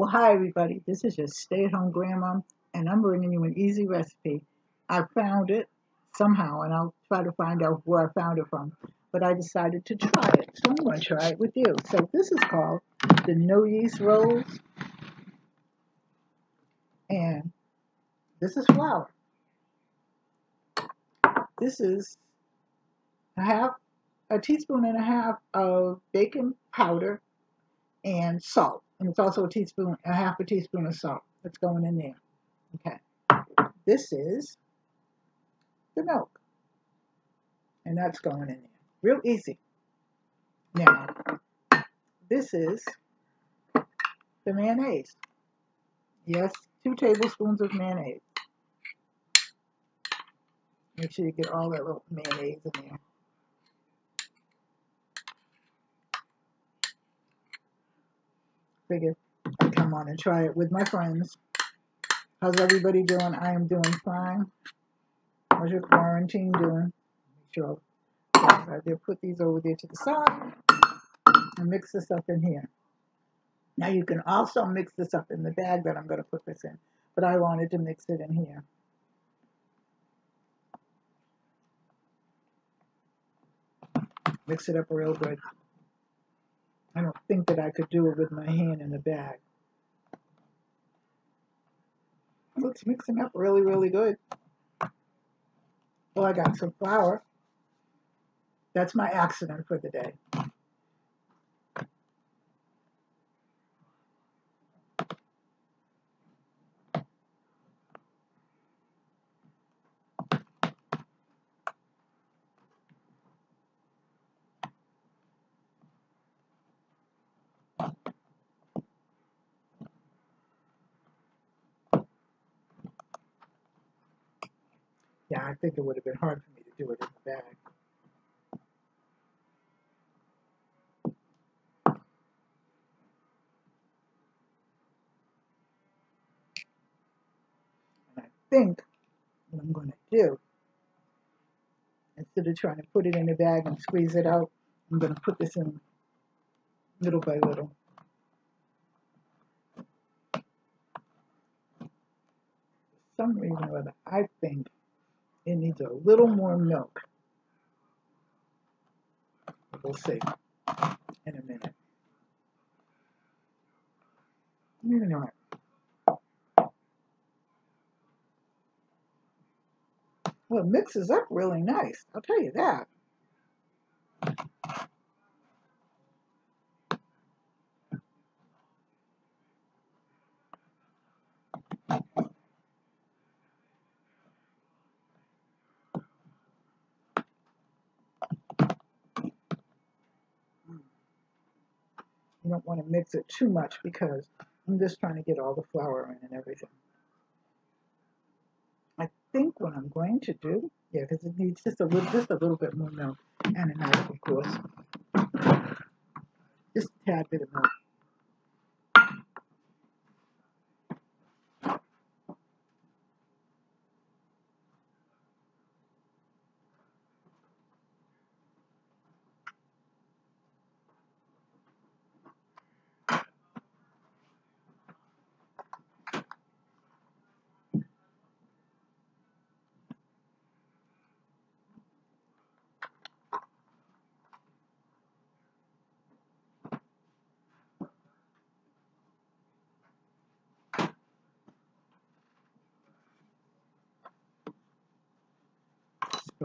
Well, hi everybody, this is your stay-at-home grandma, and I'm bringing you an easy recipe. I found it somehow, and I'll try to find out where I found it from, but I decided to try it, so I'm going to try it with you. So this is called the no yeast rolls, and this is flour. This is a teaspoon and a half of baking powder and salt. And it's also a half a teaspoon of salt that's going in there. Okay. This is the milk. And that's going in there. Real easy. Now, this is the mayonnaise. Yes, 2 tablespoons of mayonnaise. Make sure you get all that little mayonnaise in there. Figure I'd come on and try it with my friends. How's everybody doing? I am doing fine. How's your quarantine doing? Make sure I'll put these over there to the side and mix this up in here. Now you can also mix this up in the bag that I'm going to put this in, but I wanted to mix it in here. Mix it up real good. I don't think that I could do it with my hand in the bag. It's mixing up really, really good. Well, I got some flour. That's my accident for the day. Yeah, I think it would have been hard for me to do it in the bag. And I think what I'm going to do, instead of trying to put it in the bag and squeeze it out, I'm going to put this in little by little. For some reason or other, I think it needs a little more milk. We'll see in a minute. Maybe not. Well, it mixes up really nice, I'll tell you that. You don't want to mix it too much because I'm just trying to get all the flour in and everything. I think what I'm going to do, yeah, because it needs just a little bit more milk and a knife, of course. Just a tad bit of milk.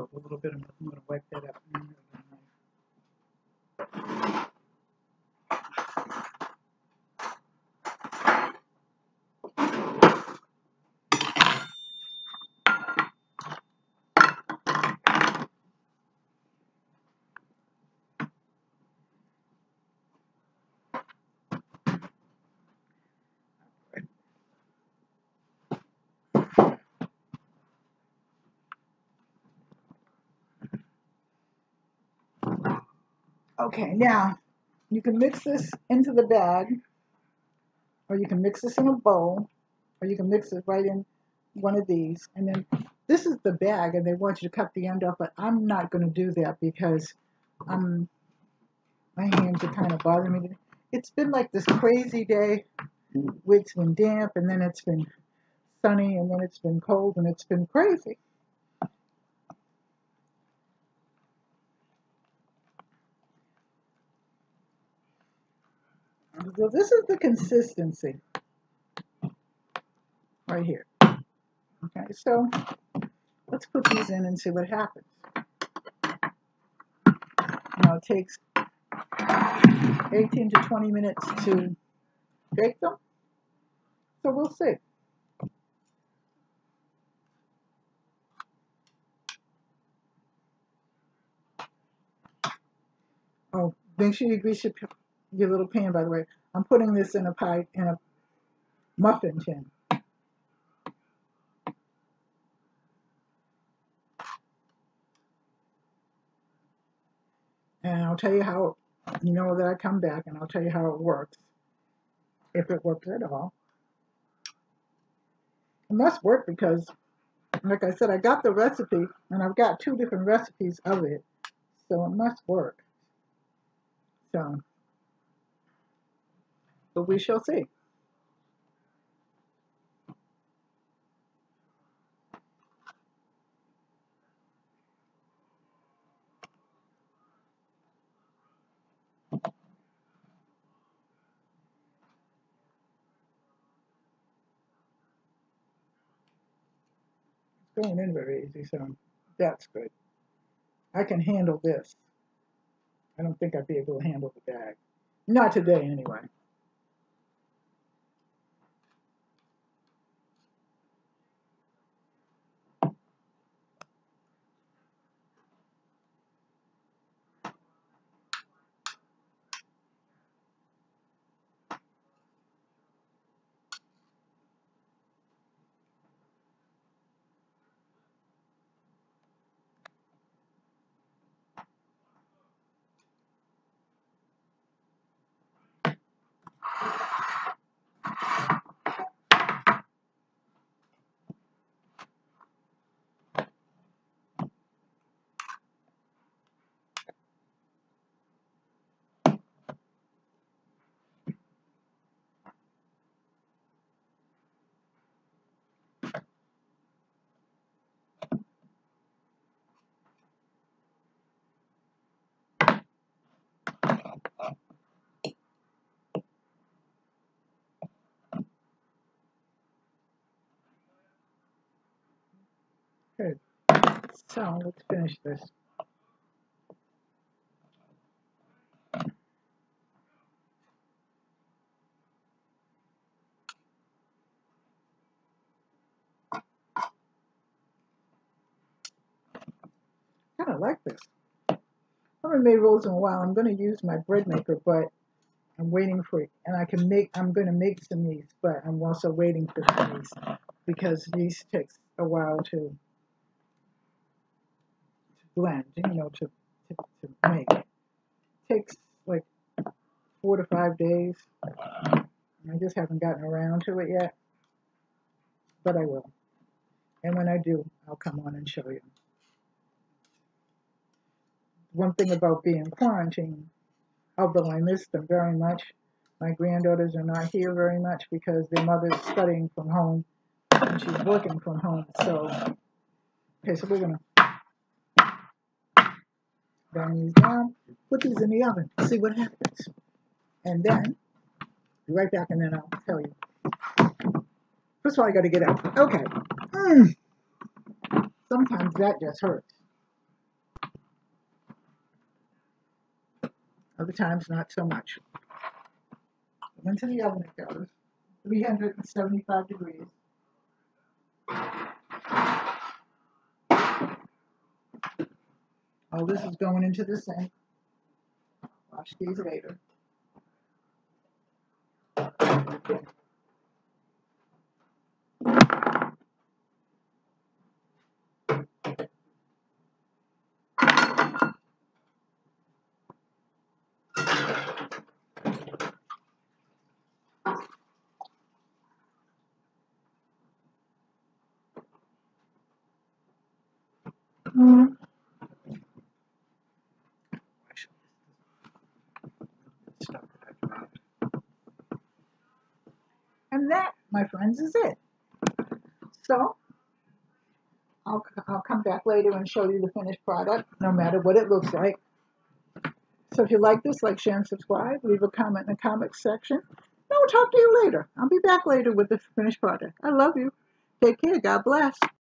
A little bit, I'm going to wipe that up. Okay, now you can mix this into the bag, or you can mix this in a bowl, or you can mix it right in one of these. And then this is the bag, and they want you to cut the end off, but I'm not going to do that because my hands are kind of bothering me. It's been like this crazy day the week's been damp, and then it's been sunny, and then it's been cold, and it's been crazy. So this is the consistency right here. Okay, so let's put these in and see what happens. Now it takes 18 to 20 minutes to bake them, so we'll see. Oh, make sure you grease your little pan, by the way. I'm putting this in a pie, in a muffin tin. And I'll tell you how, you know that I come back and I'll tell you how it works, if it works at all. It must work because, like I said, I got the recipe and I've got two different recipes of it, so it must work. So, but we shall see. Going in very easy, so that's good. I can handle this. I don't think I'd be able to handle the bag. Not today, anyway. Good. So let's finish this. Kind of like this. I haven't made rolls in a while. I'm going to use my bread maker, but I'm waiting for it. And I can make. I'm going to make some yeast, but I'm also waiting for the yeast because yeast takes a while to blend, you know, to make. It takes like 4 to 5 days. I just haven't gotten around to it yet, but I will. And when I do, I'll come on and show you. One thing about being quarantined, although I miss them very much, my granddaughters are not here very much because their mother's studying from home and she's working from home. So, okay, so we're gonna brown these down, put these in the oven, see what happens. And then, be right back and then I'll tell you. First of all, I gotta get out. Okay. Sometimes that just hurts. Other times, not so much. Into the oven it goes, 375 degrees. All this is going into the sink. Wash these later. And that, my friends, is it. So I'll come back later and show you the finished product, no matter what it looks like. So if you like this, like, share, and subscribe. Leave a comment in the comments section. And we'll talk to you later. I'll be back later with the finished product. I love you. Take care. God bless.